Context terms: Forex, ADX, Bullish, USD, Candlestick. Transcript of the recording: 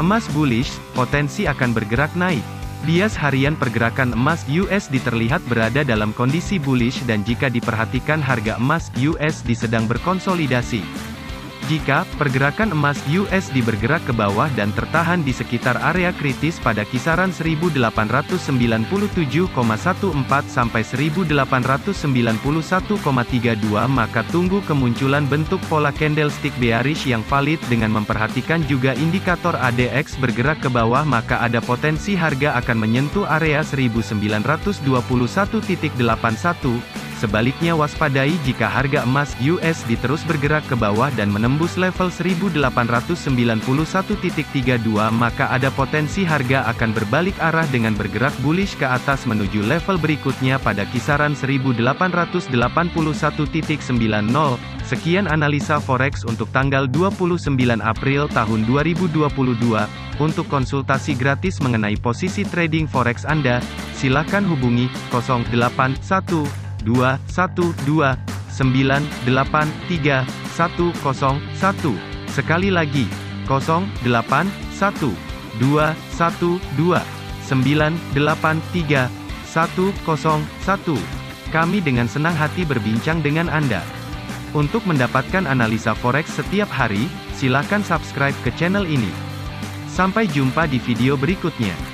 Emas bullish, potensi akan bergerak naik. Bias harian pergerakan emas USD terlihat berada dalam kondisi bullish dan jika diperhatikan harga emas USD sedang berkonsolidasi. Jika pergerakan emas USD bergerak ke bawah dan tertahan di sekitar area kritis pada kisaran 1897,14 sampai 1891,32 maka tunggu kemunculan bentuk pola candlestick bearish yang valid dengan memperhatikan juga indikator ADX bergerak ke bawah maka ada potensi harga akan menyentuh area 1921.81. Sebaliknya waspadai jika harga emas USD terus bergerak ke bawah dan menembus level 1891.32 maka ada potensi harga akan berbalik arah dengan bergerak bullish ke atas menuju level berikutnya pada kisaran 1881.90. Sekian analisa forex untuk tanggal 29 April tahun 2022. Untuk konsultasi gratis mengenai posisi trading forex Anda, silakan hubungi 081212983101. Sekali lagi 081212983101. Kami dengan senang hati berbincang dengan Anda. Untuk mendapatkan analisa forex setiap hari, silakan subscribe ke channel ini. Sampai jumpa di video berikutnya.